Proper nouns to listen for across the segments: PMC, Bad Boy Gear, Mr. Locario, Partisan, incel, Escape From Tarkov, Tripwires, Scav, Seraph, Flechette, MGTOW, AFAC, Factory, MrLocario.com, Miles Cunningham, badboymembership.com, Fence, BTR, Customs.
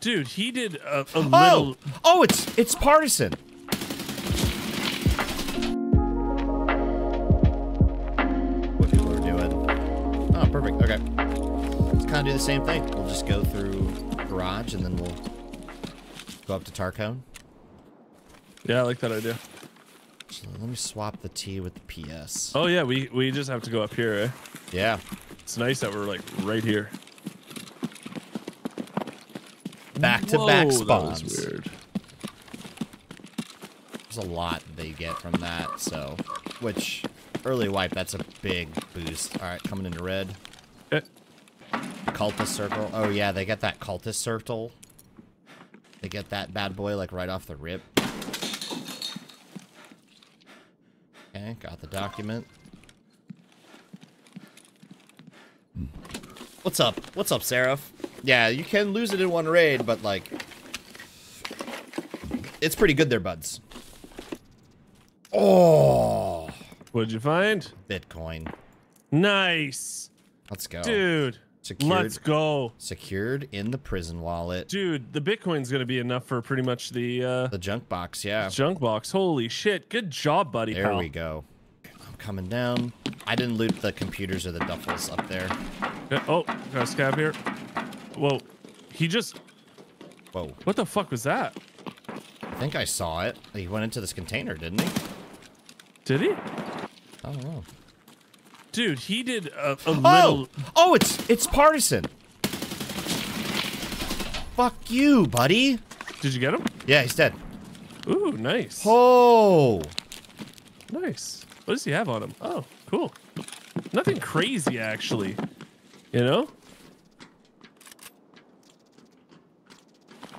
Dude, he did a little. Oh, it's Partisan. What people are doing. Oh, perfect. Okay. Let's kind of do the same thing. We'll just go through garage and then we'll go up to Tarkov. Yeah, I like that idea. So let me swap the T with the PS. Oh yeah, we just have to go up here, eh? Yeah. It's nice that we're like right here. Back-to-back spawns. That was weird. There's a lot they get from that, so... Which, early wipe, that's a big boost. Alright, coming into red. Okay. Cultist circle. Oh yeah, they get that cultist circle. They get that bad boy, like, right off the rip. Okay, got the document. What's up? What's up, Seraph? Yeah, you can lose it in one raid, but, like, it's pretty good there, buds. Oh! What'd you find? Bitcoin. Nice! Let's go. Dude, secured, let's go. Secured in the prison wallet. Dude, the Bitcoin's gonna be enough for pretty much the junk box, yeah. Junk box, holy shit. Good job, buddy. There we go. I'm coming down. I didn't loot the computers or the duffels up there. Oh, got a scab here. Whoa, he just... Whoa. What the fuck was that? I think I saw it. He went into this container, didn't he? Did he? I don't know. Dude, he did a little... Oh, it's Partisan. Fuck you, buddy. Did you get him? Yeah, he's dead. Ooh, nice. Oh. Nice. What does he have on him? Oh, cool. Nothing crazy, actually. You know?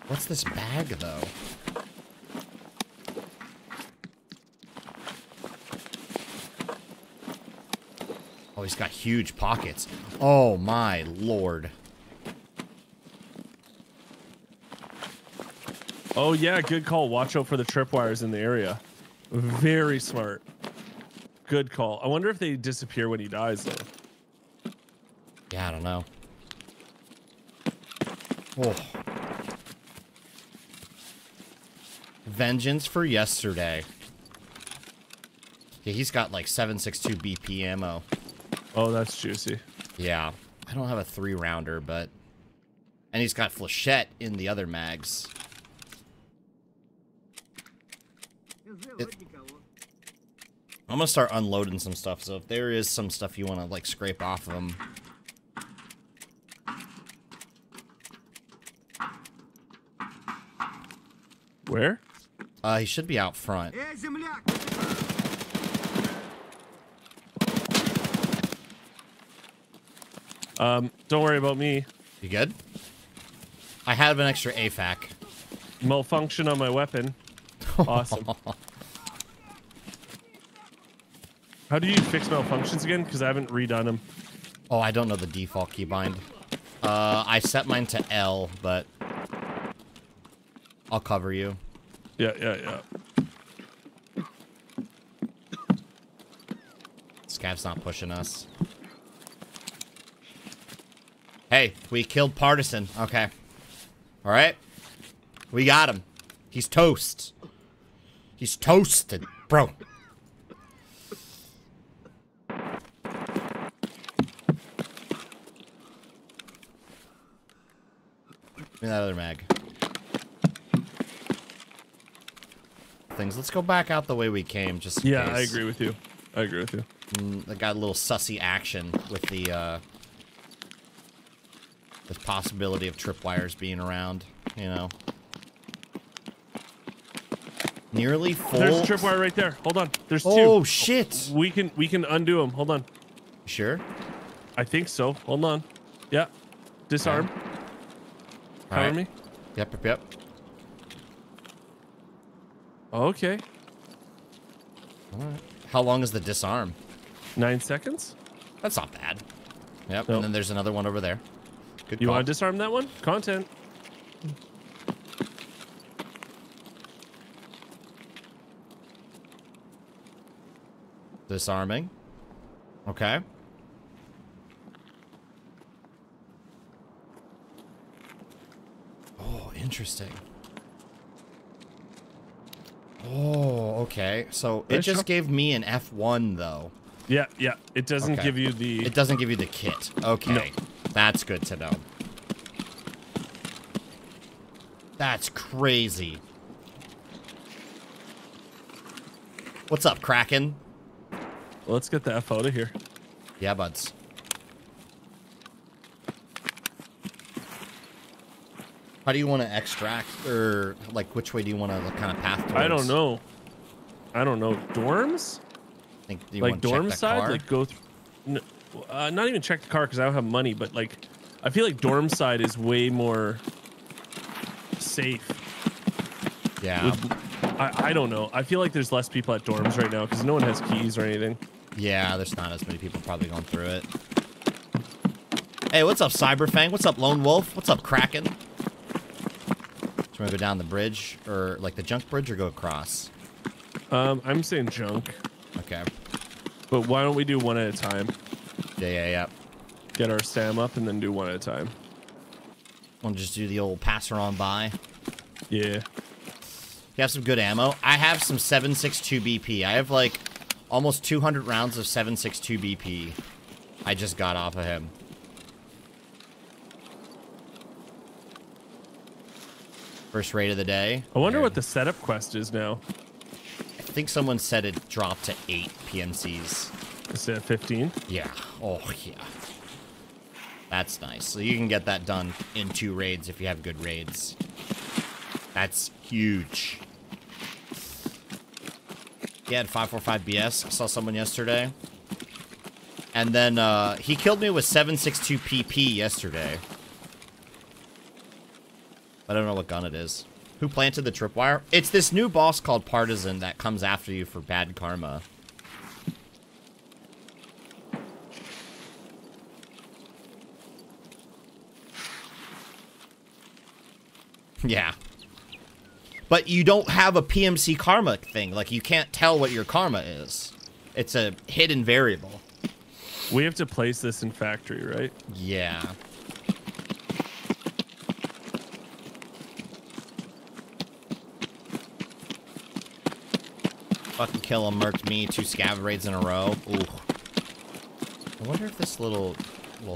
What's this bag, though? Oh, he's got huge pockets. Oh, my lord. Oh, yeah, good call. Watch out for the tripwires in the area. Very smart. Good call. I wonder if they disappear when he dies, though. Yeah, I don't know. Oh. Vengeance for yesterday. Yeah, he's got like 7.62 BP ammo. Oh, that's juicy. Yeah. I don't have a 3-rounder, but... And he's got Flechette in the other mags. I'm gonna start unloading some stuff, so if there is some stuff you want to like scrape off of them... Where? He should be out front. Don't worry about me. You good? I have an extra AFAC. Malfunction on my weapon. Awesome. How do you fix malfunctions again? Because I haven't redone them. Oh, I don't know the default keybind. I set mine to L, but I'll cover you. Yeah. Scav's not pushing us. Hey, we killed Partisan. Okay. All right. We got him. He's toast. He's toasted, bro. Give me that other mag. Things. Let's go back out the way we came, just in case. I agree with you. I got a little sussy action with the possibility of tripwires being around, you know. Nearly full. There's a tripwire right there. Hold on. There's two. Oh shit. We can undo them. Hold on. Sure? I think so. Hold on. Yeah. Disarm. Okay. Power me. Yep. Okay. All right. How long is the disarm? 9 seconds. That's not bad. Yep. Nope. And then there's another one over there. Good call. You want to disarm that one? Content. Disarming. Okay. Oh, Interesting. Oh, okay. So it just gave me an F1 though. Yeah, yeah. It doesn't give you the. It doesn't give you the kit. Okay, no. That's good to know. That's crazy. What's up, Kraken? Well, let's get the F out of here. Yeah, buds. How do you want to extract, or like which way do you want to kind of path towards? I don't know. I don't know. Dorms? I think do you like want to dorm check side, car? Like go through. No, not even check the car because I don't have money. But like, I feel like dorm side is way more safe. Yeah. With, I don't know. I feel like there's less people at dorms right now because no one has keys or anything. Yeah, there's not as many people probably going through it. Hey, what's up, Cyberfang? What's up, Lone Wolf? What's up, Kraken? Do you want to go down the bridge, or like the junk bridge, or go across? I'm saying junk. Okay. But why don't we do one at a time? Yeah, yeah, yeah. Get our SAM up and then do one at a time. We'll just do the old passer on by. Yeah. You have some good ammo. I have some 7.62 BP. I have like almost 200 rounds of 7.62 BP. I just got off of him. First raid of the day. I wonder what the setup quest is now. I think someone said it dropped to 8 PMCs. Is it 15? Yeah. Oh, yeah. That's nice. So you can get that done in 2 raids if you have good raids. That's huge. Yeah, 545 BS. I saw someone yesterday. And then he killed me with 7.62 PP yesterday. I don't know what gun it is. Who planted the tripwire? It's this new boss called Partisan that comes after you for bad karma. Yeah. But you don't have a PMC karma thing. Like, you can't tell what your karma is. It's a hidden variable. We have to place this in factory, right? Yeah. Fucking kill him, murked me, 2 scav raids in a row. Ooh. I wonder if this little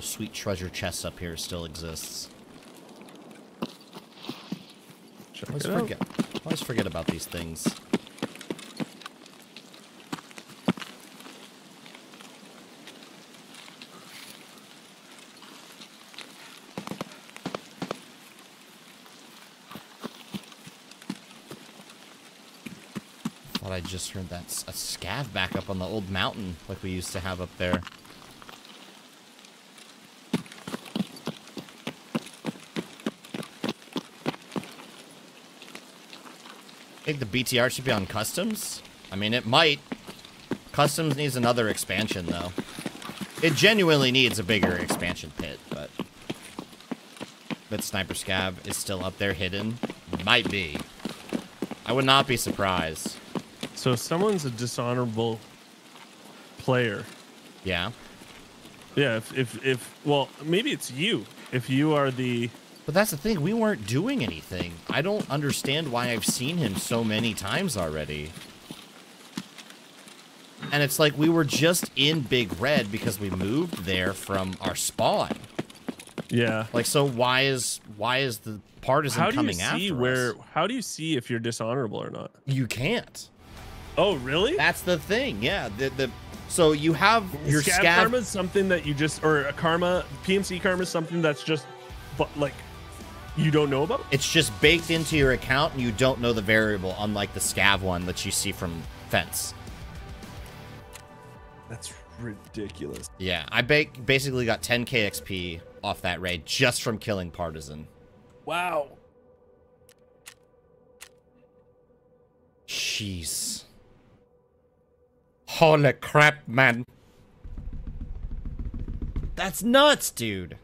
sweet treasure chest up here still exists. I always forget about these things. I just heard that's a scav back up on the old mountain like we used to have up there. I think the BTR should be on Customs. I mean, it might. Customs needs another expansion, though. It genuinely needs a bigger expansion pit, but... That sniper scav is still up there hidden. Might be. I would not be surprised. So if someone's a dishonorable player. Yeah. Yeah, well, maybe it's you. If you are the... But that's the thing. We weren't doing anything. I don't understand why I've seen him so many times already. And it's like we were just in Big Red because we moved there from our spawn. Yeah. Like, so why is the Partisan coming after us? How do you see if you're dishonorable or not? You can't. Oh, really? That's the thing, yeah. So you have your scav karma is something that you just, or a karma, PMC karma is something that's just, like, you don't know about? It's just baked into your account and you don't know the variable, unlike the scav one that you see from Fence. That's ridiculous. Yeah, I basically got 10k XP off that raid just from killing Partisan. Wow. Jeez. Holy crap, man. That's nuts, dude.